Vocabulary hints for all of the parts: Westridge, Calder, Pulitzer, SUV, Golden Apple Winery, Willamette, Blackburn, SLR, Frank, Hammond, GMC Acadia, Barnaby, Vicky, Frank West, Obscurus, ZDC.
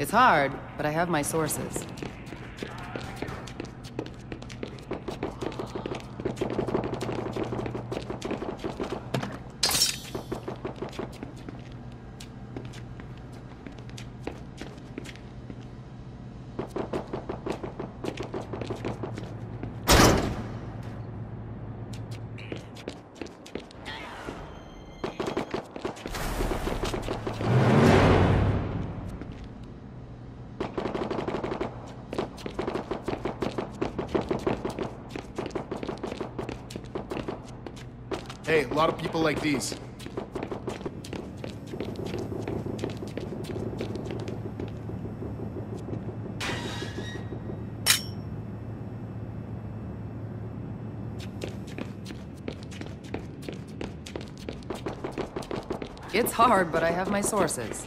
It's hard, but I have my sources. Hey, a lot of people like these. It's hard, but I have my sources.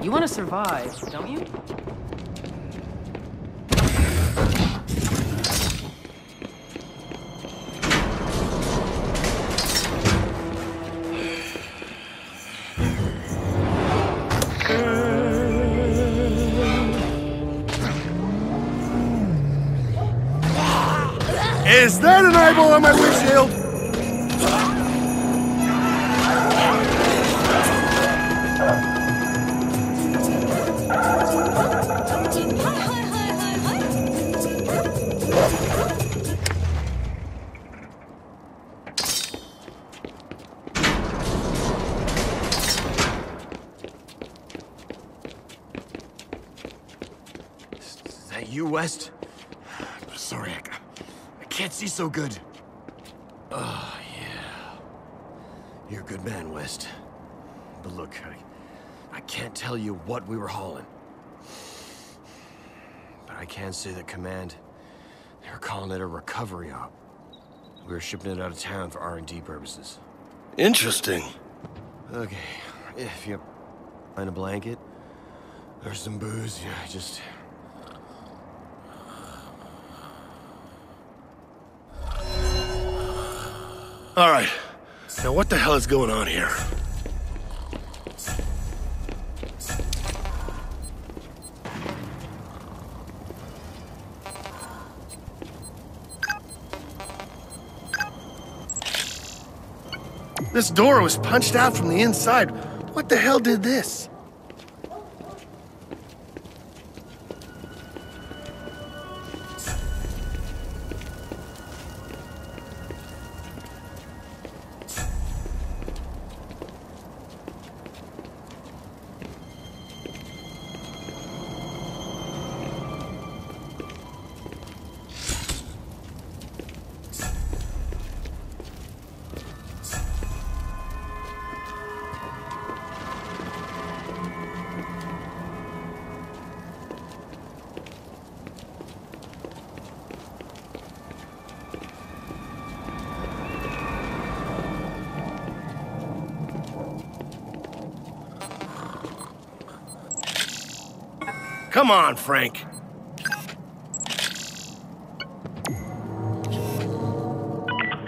You want to survive, don't you? Is that an eyeball on my windshield? West? Sorry, I can't see so good. Oh, yeah. You're a good man, West. But look, I can't tell you what we were hauling. But I can say that Command, they were calling it a recovery op. We were shipping it out of town for R&D purposes. Interesting. Okay, if you find a blanket or some booze, yeah, just... All right, now what the hell is going on here? This door was punched out from the inside. What the hell did this? Come on, Frank.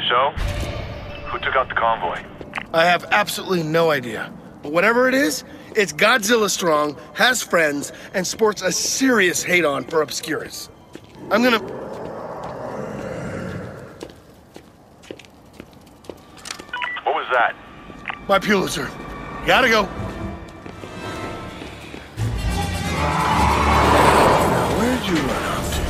So, Who took out the convoy? I have absolutely no idea. But whatever it is, it's Godzilla strong, has friends, and sports a serious hate on for Obscurus. I'm gonna... What was that? My Pulitzer. Gotta go. Now, where'd you run off to?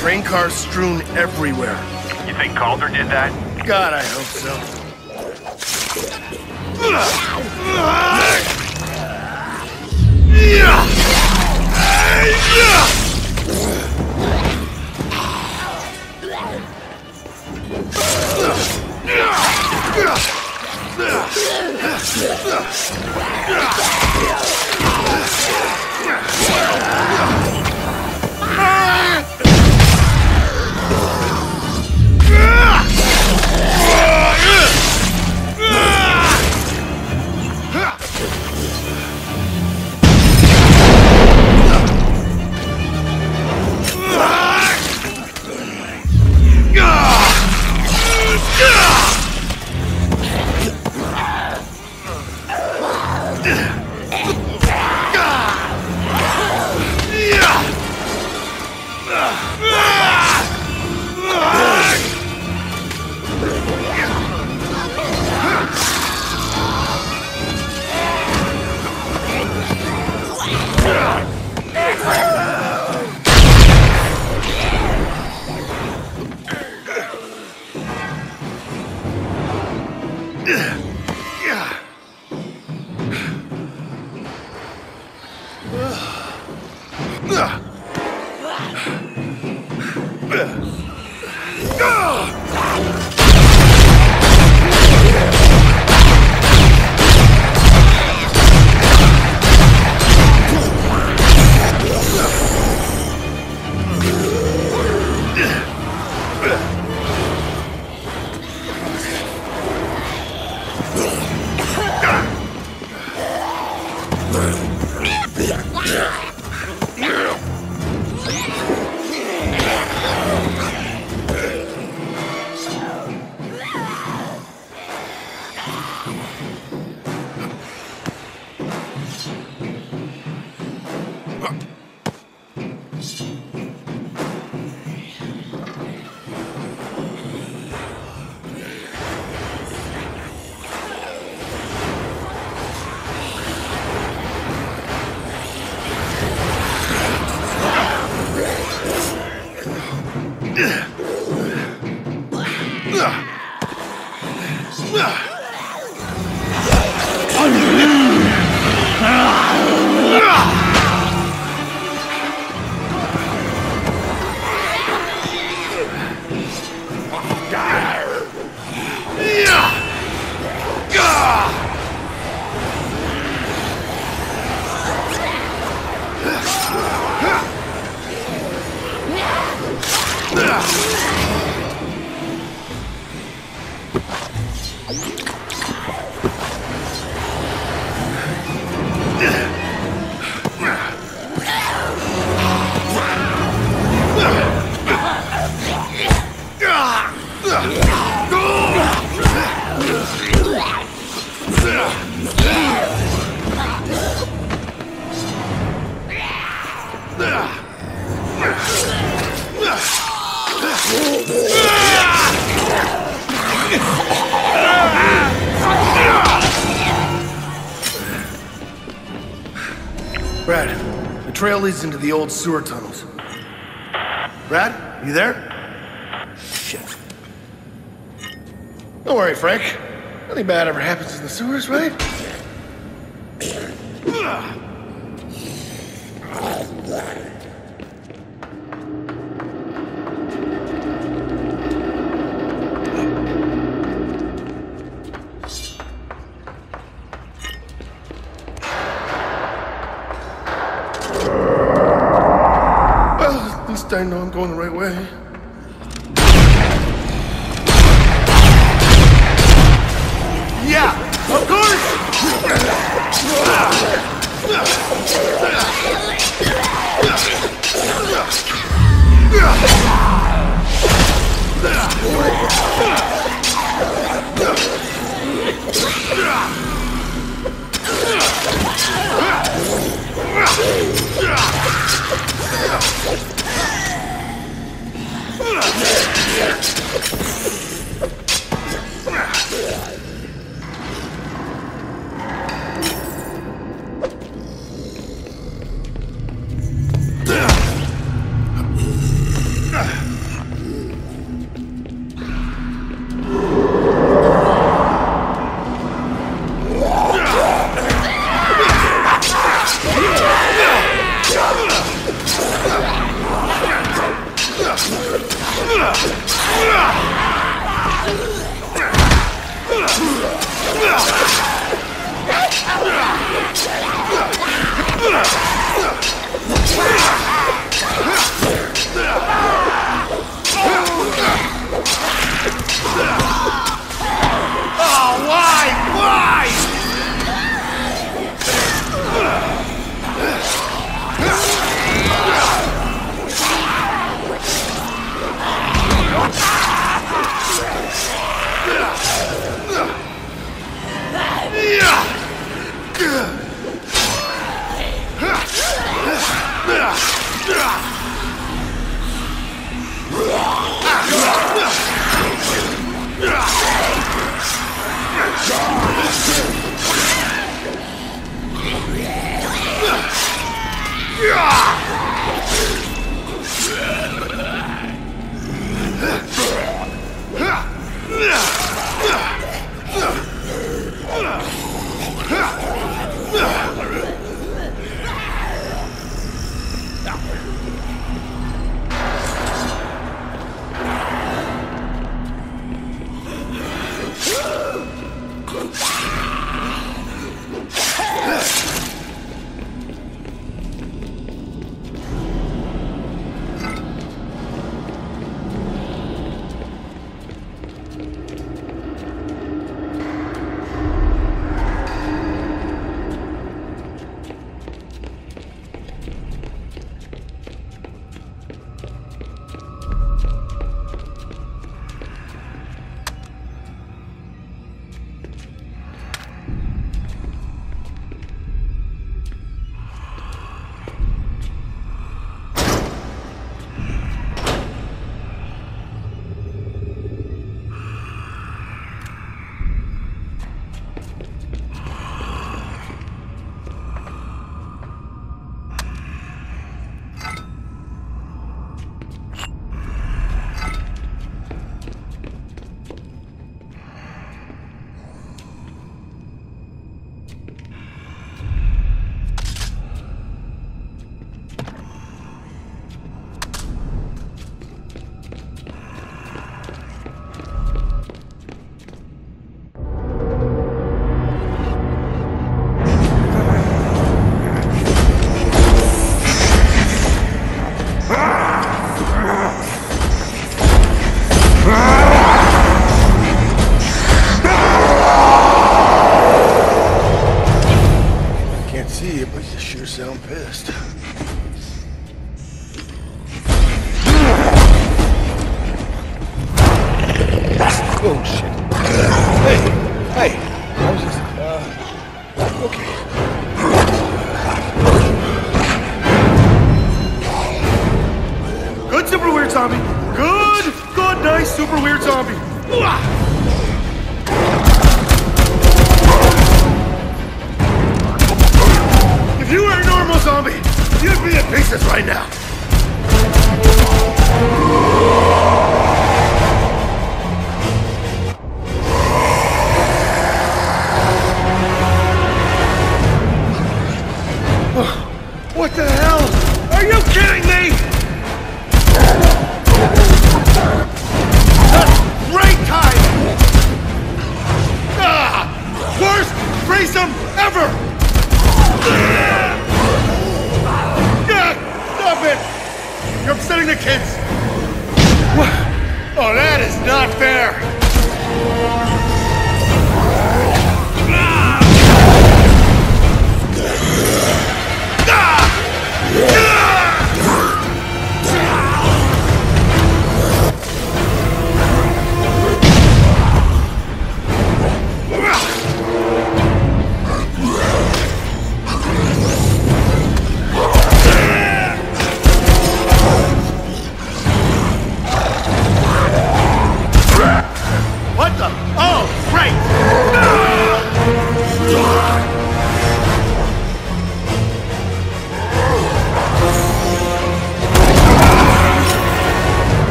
Train cars strewn everywhere. You think Calder did that? God, I hope so. Brad, the trail leads into the old sewer tunnels. Brad, you there? Shit. Don't worry, Frank. Nothing bad ever happens in the sewers, right? Well, at least I know I'm going the right way. Yeah, of course! Yeah! Oh, shit. Hey, hey. I was just, okay. Super weird zombie. Good, nice, super weird zombie. If you were a normal zombie, you'd be in pieces right now. What the hell? Are you kidding me? Worst threesome ever! Stop it! You're upsetting the kids! What? Oh, that is not fair!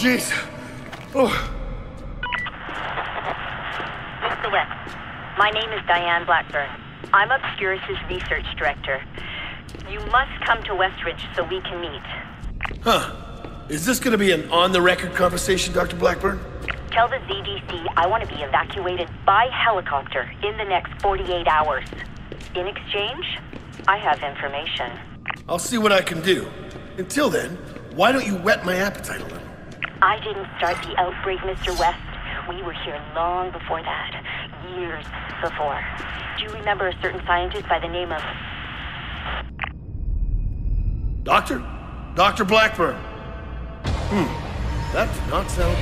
Jeez. Oh. Mr. West, my name is Diane Blackburn. I'm Obscurus' research director. You must come to Westridge so we can meet. Huh. Is this going to be an on-the-record conversation, Dr. Blackburn? Tell the ZDC I want to be evacuated by helicopter in the next 48 hours. In exchange, I have information. I'll see what I can do. Until then, why don't you whet my appetite a little? I didn't start the outbreak, Mr. West. We were here long before that. Years before. Do you remember a certain scientist by the name of... Dr. Blackburn. That did not sound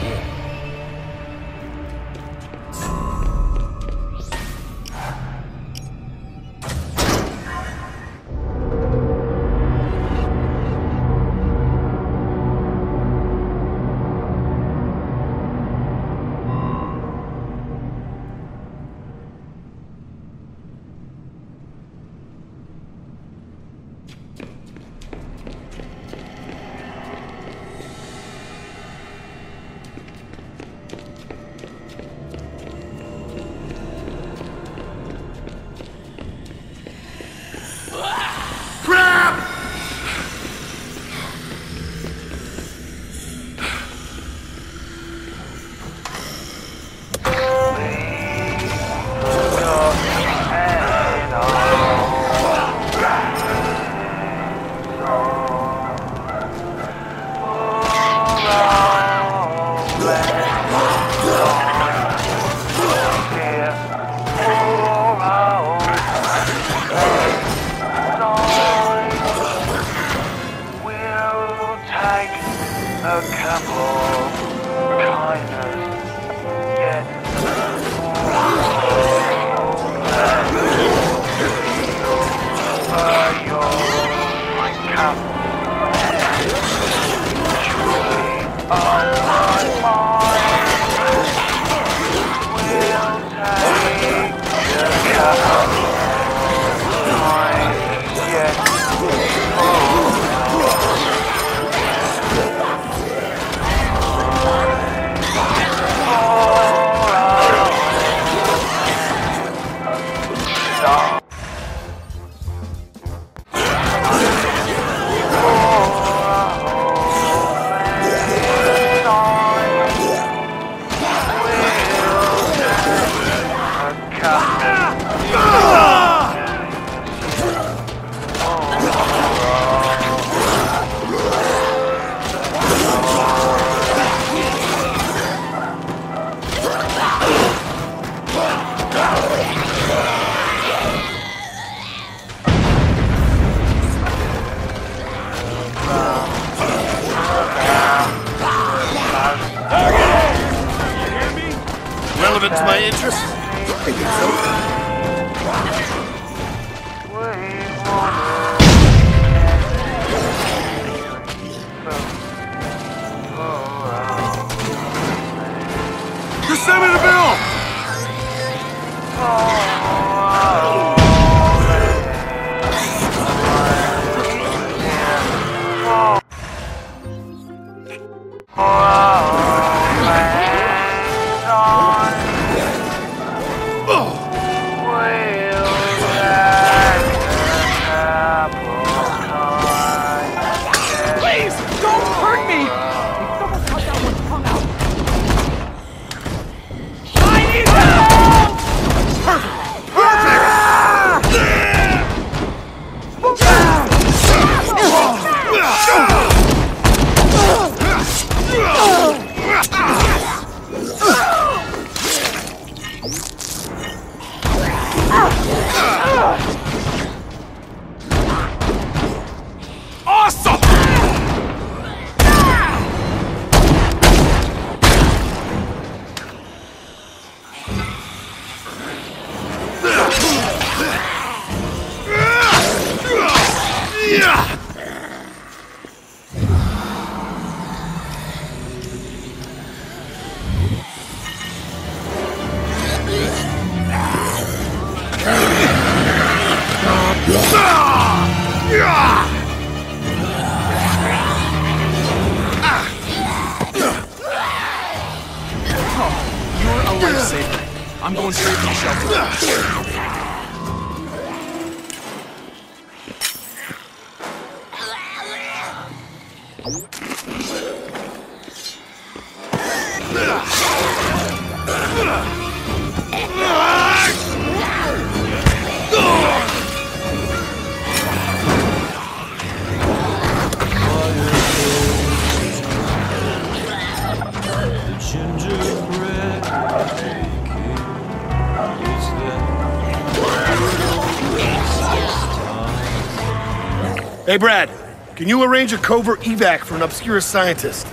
Hey, Brad, can you arrange a covert evac for an Obscurus scientist?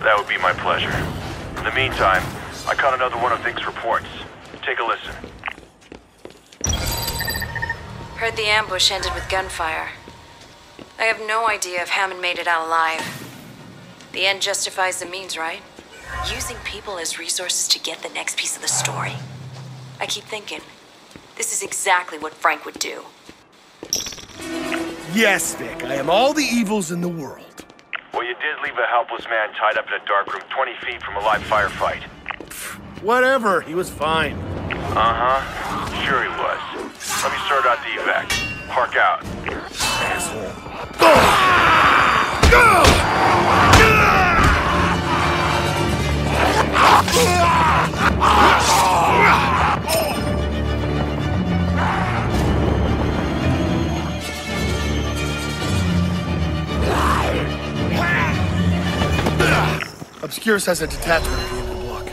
That would be my pleasure. In the meantime, I caught another one of Vic's reports. Take a listen. Heard the ambush ended with gunfire. I have no idea if Hammond made it out alive. The end justifies the means, right? Using people as resources to get the next piece of the story. I keep thinking, this is exactly what Frank would do. Yes, Vic, I am all the evils in the world. Well, you did leave a helpless man tied up in a dark room 20 feet from a live firefight. Whatever, he was fine. Uh-huh, sure he was. Let me start out the evac. Park out. Asshole. Go! Go! Obscurus has a detachment at the end of the block.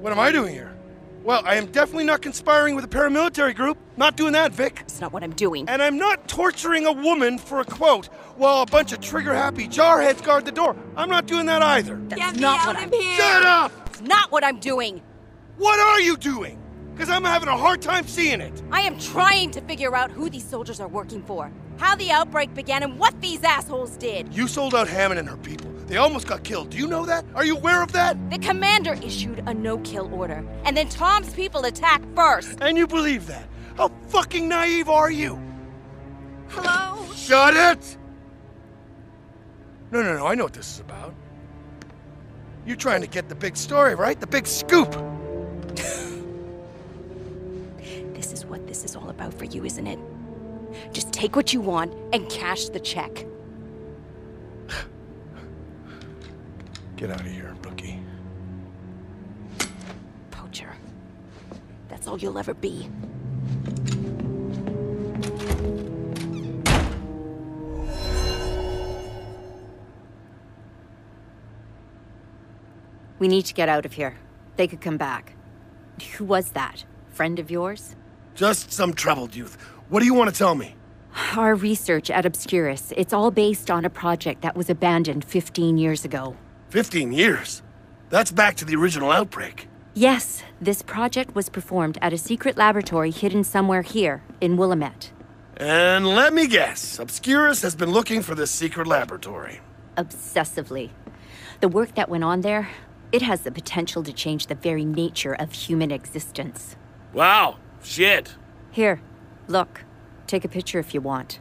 What am I doing here? Well, I am definitely not conspiring with a paramilitary group. Not doing that, Vic. It's not what I'm doing. And I'm not torturing a woman for a quote while a bunch of trigger-happy jarheads guard the door. I'm not doing that either. That's not what I'm doing. Shut up! It's not what I'm doing. What are you doing? Because I'm having a hard time seeing it. I am trying to figure out who these soldiers are working for, how the outbreak began, and what these assholes did. You sold out Hammond and her people. They almost got killed. Do you know that? Are you aware of that? The commander issued a no-kill order, and then Tom's people attacked first. And you believe that? How fucking naive are you? Hello? Shut it! No, I know what this is about. You're trying to get the big story, right? The big scoop! This is what this is all about for you, isn't it? Just take what you want and cash the check. Get out of here, Bookie. Poacher. That's all you'll ever be. We need to get out of here. They could come back. Who was that? Friend of yours? Just some troubled youth. What do you want to tell me? Our research at Obscurus. It's all based on a project that was abandoned 15 years ago. 15 years? That's back to the original outbreak. Yes, this project was performed at a secret laboratory hidden somewhere here in Willamette. And let me guess, Obscurus has been looking for this secret laboratory. Obsessively. The work that went on there, it has the potential to change the very nature of human existence. Wow, shit. Here, look. Take a picture if you want.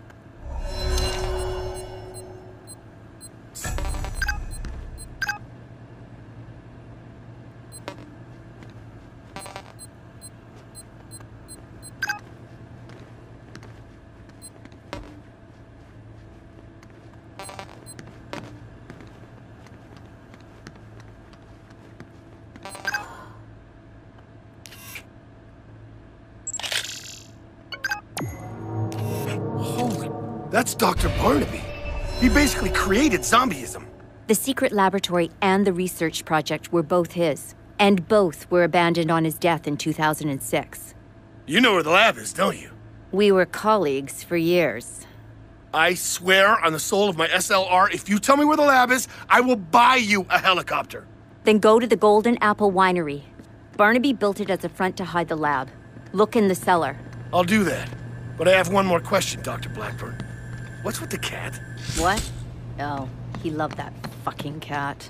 That's Dr. Barnaby. He basically created zombieism. The secret laboratory and the research project were both his, and both were abandoned on his death in 2006. You know where the lab is, don't you? We were colleagues for years. I swear on the soul of my SLR, if you tell me where the lab is, I will buy you a helicopter. Then go to the Golden Apple Winery. Barnaby built it as a front to hide the lab. Look in the cellar. I'll do that. But I have one more question, Dr. Blackburn. What's with the cat? What? Oh, he loved that fucking cat.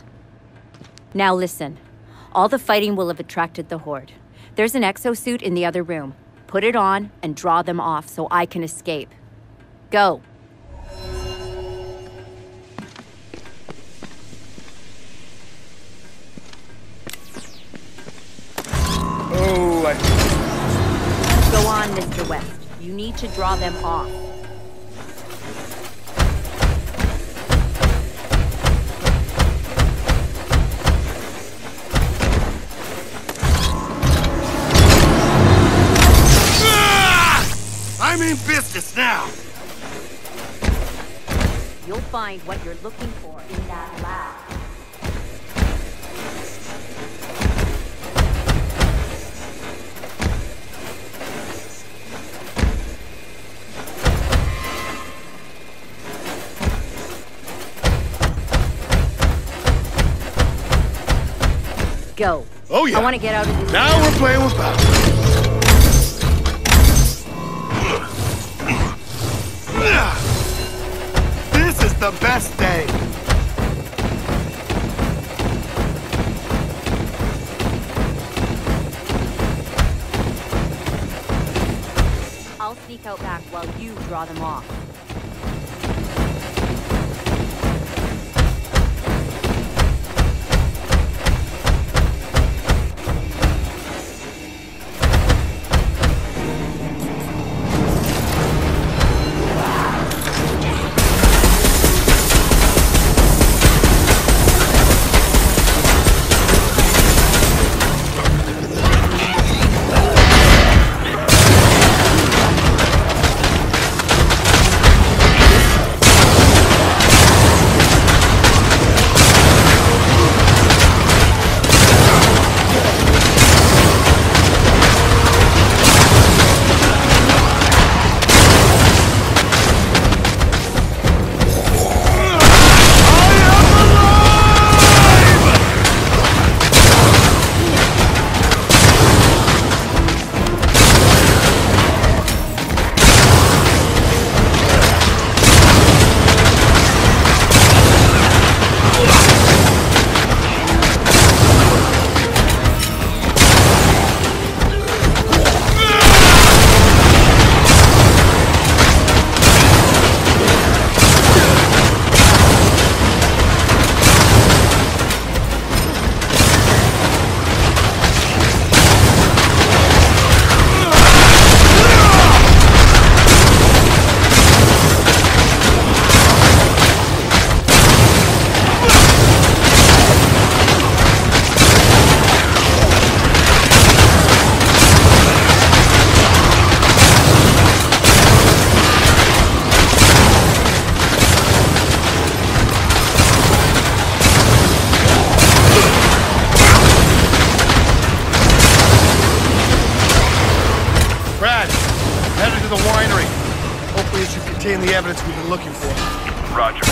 Now listen. All the fighting will have attracted the Horde. There's an exosuit in the other room. Put it on and draw them off so I can escape. Go. Oh, Go on, Mr. West. You need to draw them off. I'm in business now! You'll find what you're looking for in that lab. Go. Oh, yeah. I want to get out of this. Now we're playing with power. This is the best day. I'll sneak out back while you draw them off. Hopefully it should contain the evidence we've been looking for. Roger.